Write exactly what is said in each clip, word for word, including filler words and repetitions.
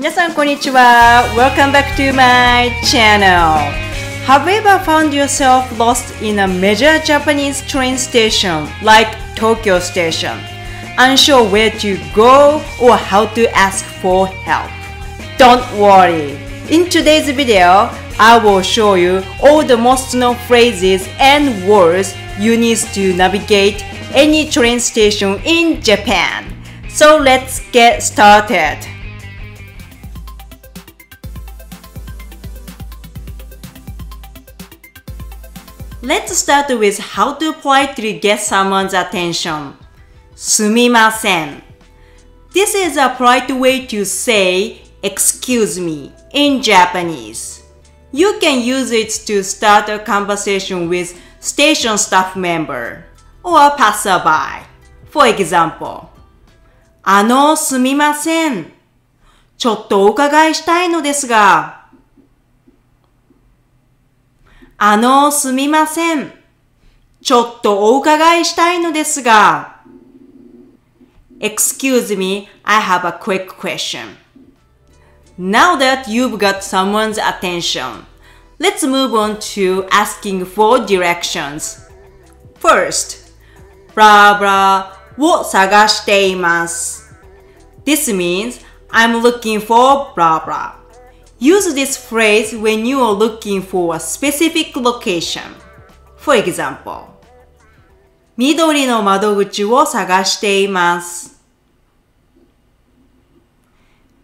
皆さんこんにちは。 Welcome back to my channel. Have you ever found yourself lost in a major Japanese train station like Tokyo Station, unsure where to go or how to ask for help? Don't worry. In today's video, I will show you all the most known phrases and words you need to navigate any train station in Japan. So let's get started. Let's start with how to politely get someone's attention. すみません This is a polite way to say excuse me in Japanese. You can use it to start a conversation with station staff member or passerby. For example, あのすみません。ちょっとお伺いしたいのですが。あの、すみません。ちょっとお伺いしたいのですが。Excuse me, I have a quick question. Now that you've got someone's attention, let's move on to asking for directions. First, blah blah を探しています。This means I'm looking for blah blah. Use this phrase when you are looking for a specific location. For example, 緑の窓口を探しています。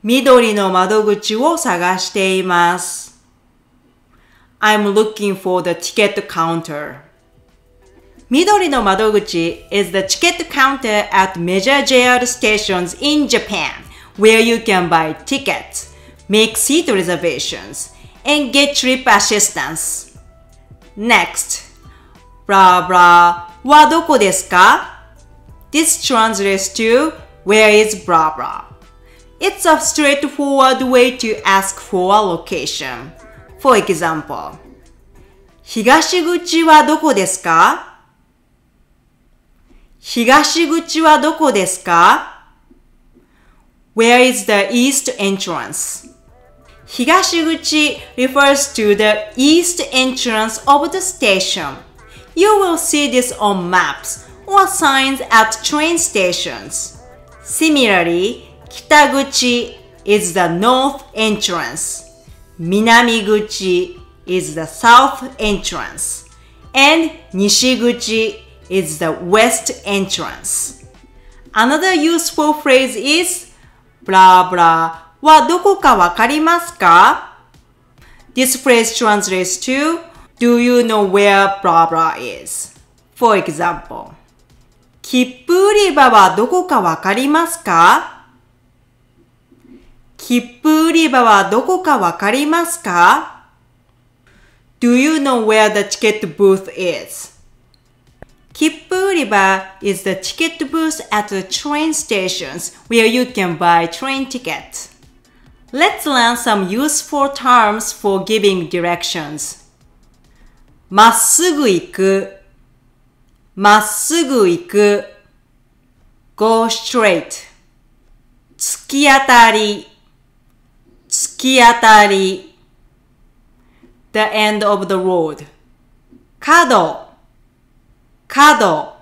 緑の窓口を探しています。I'm looking for the ticket counter. 緑の窓口 is the ticket counter at major ジェイアール stations in Japan where you can buy tickets.Make seat reservations and get trip assistance. Next, blah blah はどこですか? This translates to where is blah blah. It's a straightforward way to ask for a location. For example, 東口はどこですか? 東口はどこですか? Where is the east entrance?Higashiguchi refers to the east entrance of the station. You will see this on maps or signs at train stations. Similarly, Kitaguchi is the north entrance. Minamiguchi is the south entrance. And Nishiguchi is the west entrance. Another useful phrase is blah blahはどこかわかりますか? This phrase translates to Do you know where blah blah is? For example, 切符売り場はどこかわかりますか? 切符売り場はどこかわかりますか? Do you know where the ticket booth is? 切符売り場 is the ticket booth at the train stations where you can buy train tickets.Let's learn some useful terms for giving directions. まっすぐ行く、まっすぐ行く。Go straight. 突き当たり、突き当たり。The end of the road. 角、角。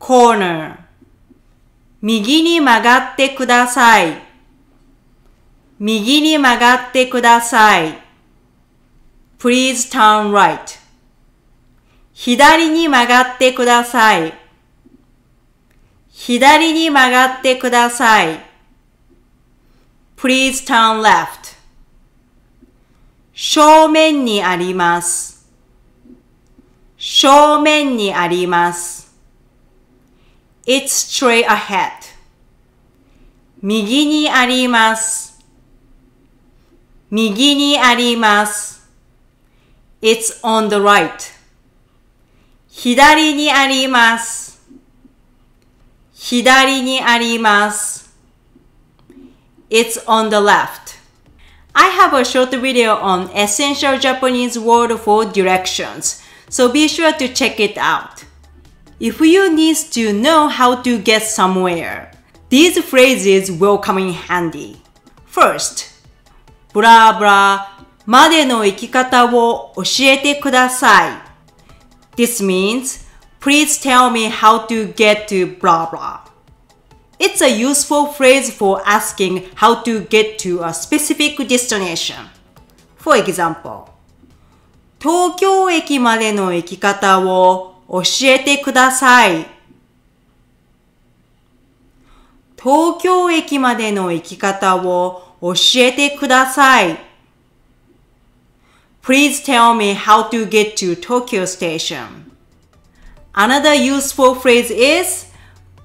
Corner. 右に曲がってください。右に曲がってください。Please turn right. 左に曲がってください。左に曲がってください。Please turn left. 正面にあります。正面にあります。It's straight ahead. 右にあります。右にあります。It's on the right. 左にあります。左にあります。It's on the left. I have a short video on essential Japanese word for directions, so be sure to check it out. If you need to know how to get somewhere, these phrases will come in handy. First, ブラブラまでの生き方を教えてください。This means, please tell me how to get to blah blah. It's a useful phrase for asking how to get to a specific destination. For example, 東京駅までの行き方を教えてください。東京駅までの行き方を教えてください。Please tell me how to get to Tokyo Station. Another useful phrase is,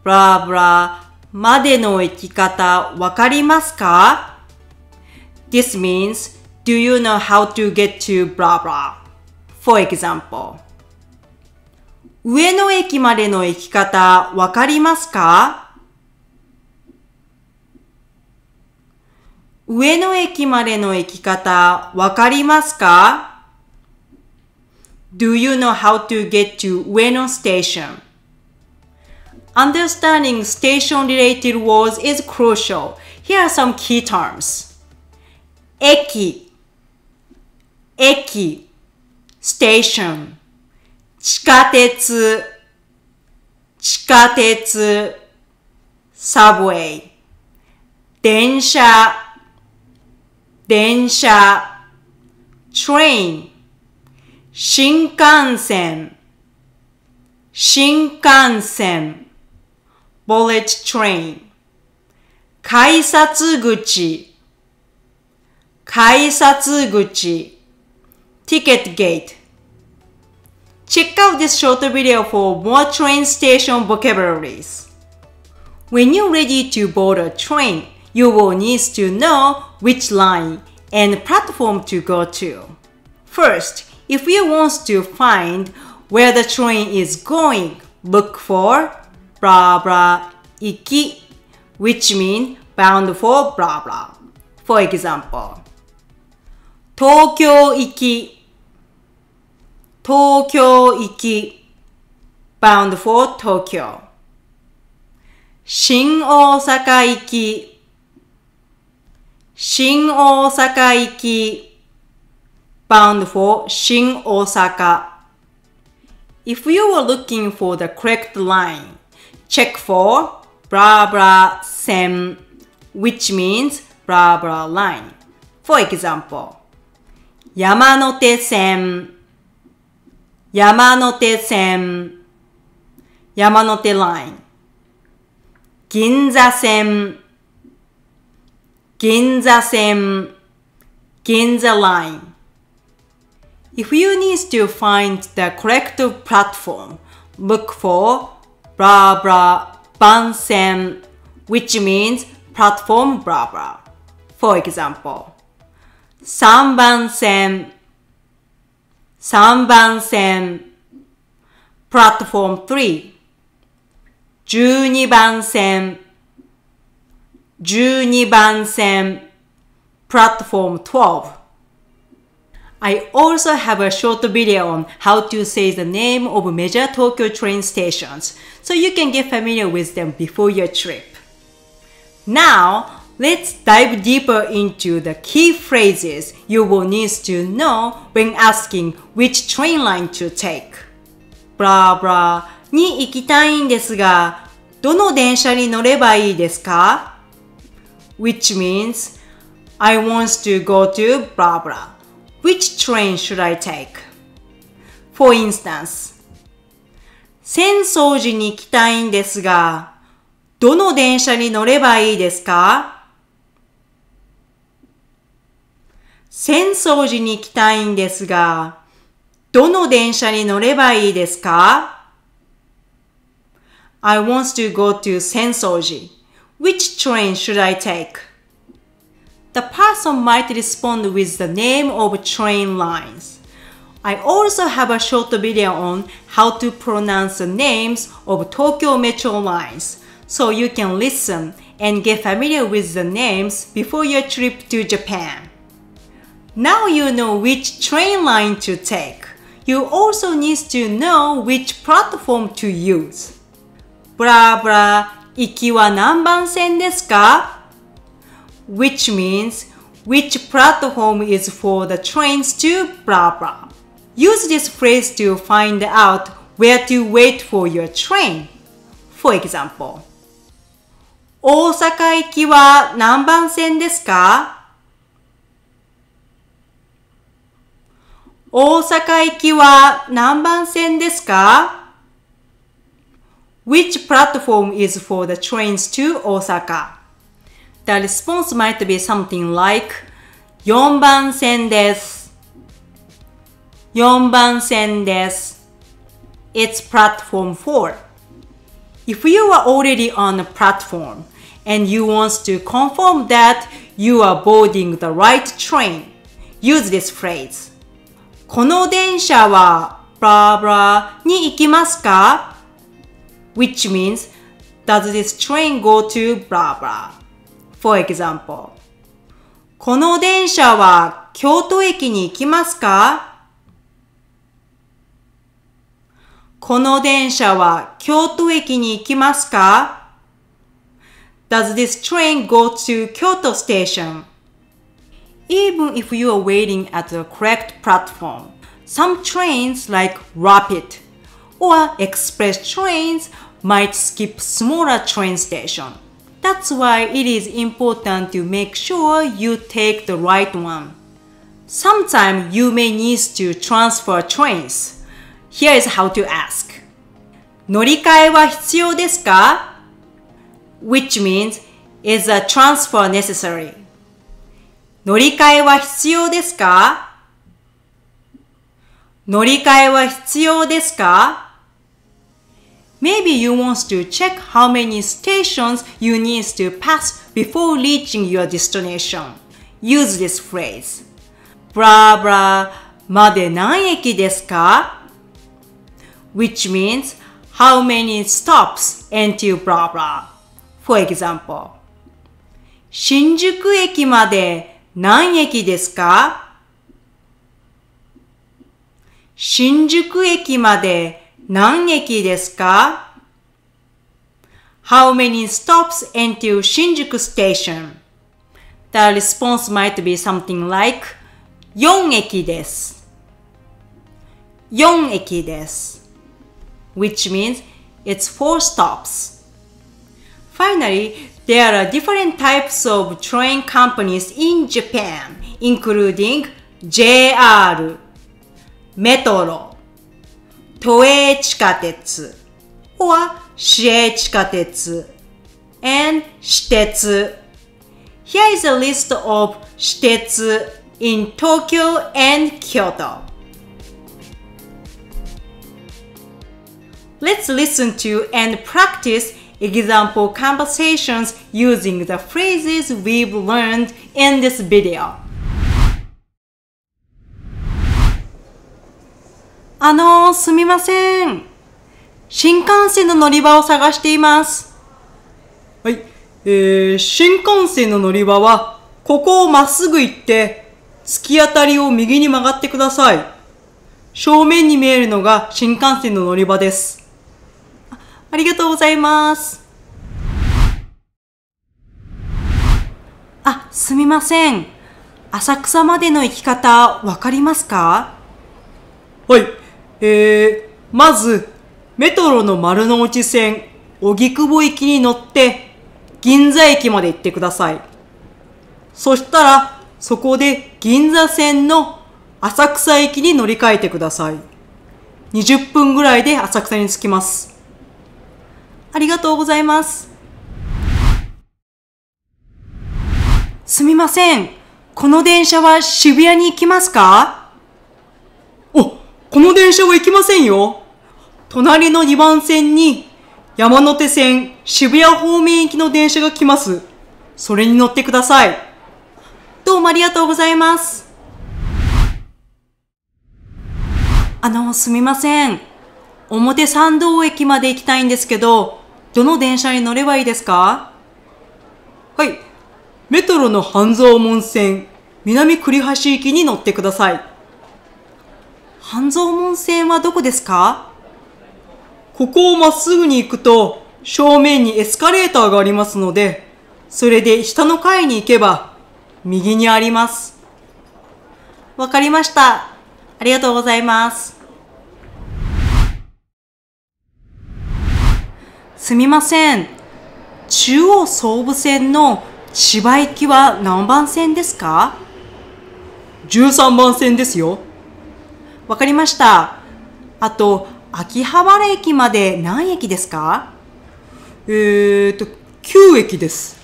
blah blah.までの行き方わかりますか ?This means, do you know how to get to blah blah? For example, 上野駅までの行き方わかりますか上野駅までの行き方わかりますか ?Do you know how to get to Ueno Station?Understanding station-related words is crucial. Here are some key terms. 駅 駅 station 地下鉄 地下鉄 subway 電車 電車 train 新幹線 新幹線Bullet train 改札口改札口 Ticket gate Check out this short video for more train station vocabularies. When you're ready to board a train, you will need to know which line and platform to go to. First, if you want to find where the train is going, look for blah blah 行き which means bound for blah blah. For example, 東京行き 東京行き bound for Tokyo. 新大阪行き 新大阪行き bound for 新大阪 If you were looking for the correct line,Check for blah blah sen, which means blah blah line. For example, 山手線 山手線 山手 line. 銀座線 銀座線 銀座 line. If you need to find the correct platform, look for blah blah 番線 which means platform blah blah. For example, 三番線 三番線 platform three. 十二番線 十二番線 platform twelve. I also have a short video on how to say the name of major Tokyo train stations, so you can get familiar with them before your trip. Now, let's dive deeper into the key phrases you will need to know when asking which train line to take. Blah blah に行きたいんですが、どの電車に乗ればいいですか? Which means, I want to go to blah blah.Which train should I take? For instance, 浅草寺に行きたいんですが、どの電車に乗ればいいですか? 浅草寺に行きたいんですが、どの電車に乗ればいいですか? I want to go to 浅草寺. Which train should I take?The person might respond with the name of train lines. I also have a short video on how to pronounce the names of Tokyo Metro lines, so you can listen and get familiar with the names before your trip to Japan. Now you know which train line to take. You also need to know which platform to use. Blah blah, 行きは何番線ですか which means which platform is for the trains to blah blah. Use this phrase to find out where to wait for your train. For example, 大阪行きは何番線ですか? 大阪行きは何番線ですか? Which platform is for the trains to Osaka? The response might be something like 4番線です。4番線です。It's platform four. If you are already on a platform, and you want to confirm that you are boarding the right train. Use this phrase. この電車はブラブラに行きますか? Which means, does this train go to ブラブラ? For example, この電車は京都駅に行きますか? この電車は京都駅に行きますか? Does this train go to Kyoto Station? Even if you are waiting at the correct platform, some trains like rapid or express trains might skip smaller train station. That's why it is important to make sure you take the right one. Sometimes you may need to transfer trains. Here is how to ask. 乗り換えは必要ですか? Which means, is a transfer necessary? 乗り換えは必要ですか? 乗り換えは必要ですか? Maybe you want to check how many stations you need to pass before reaching your destination. Use this phrase. ブラブラまで何駅ですか? Which means, how many stops until blah blah. For example, 新宿駅まで何駅ですか? 新宿駅まで何駅ですか? How many stops until 新宿 station? The response might be something like よん駅です。よん駅です。Which means it's four stops.Finally, there are different types of train companies in Japan, including ジェイアール、メトロ、都営地下鉄 or 市営地下鉄 and 私鉄. Here is a list of 私鉄 in Tokyo and Kyoto. Let's listen to and practice example conversations using the phrases we've learned in this video. あのー、すみません。新幹線の乗り場を探しています。はい、えー、新幹線の乗り場はここをまっすぐ行って突き当たりを右に曲がってください。正面に見えるのが新幹線の乗り場です。ありがとうございます。あ、すみません。浅草までの行き方、わかりますか?はい。えー、まず、メトロの丸の内線、荻窪行きに乗って、銀座駅まで行ってください。そしたら、そこで銀座線の浅草駅に乗り換えてください。にじゅっぷんぐらいで浅草に着きます。ありがとうございます。すみません。この電車は渋谷に行きますか?お、この電車は行きませんよ。隣のにばん線に山手線渋谷方面行きの電車が来ます。それに乗ってください。どうもありがとうございます。あの、すみません。表参道駅まで行きたいんですけど、どの電車に乗ればいいですか?はい。メトロの半蔵門線、南栗橋行きに乗ってください。半蔵門線はどこですか?ここをまっすぐに行くと、正面にエスカレーターがありますので、それで下の階に行けば右にあります。わかりました。ありがとうございます。すみません、中央総武線の芝行きは何番線ですか？じゅうさんばん線ですよ。わかりました。あと秋葉原駅まで何駅ですか？えーと、きゅうえきです。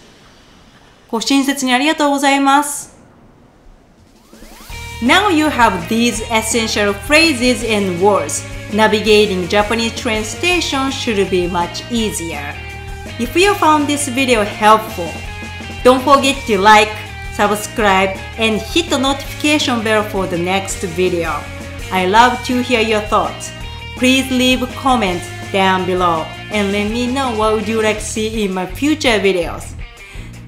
ご親切にありがとうございます。Now you have these essential phrases and words. Navigating Japanese train stations should be much easier. If you found this video helpful, don't forget to like, subscribe, and hit the notification bell for the next video. I love to hear your thoughts. Please leave comments down below and let me know what would you like to see in my future videos.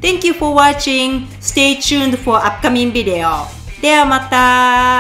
Thank you for watching. Stay tuned for upcoming video. ではまた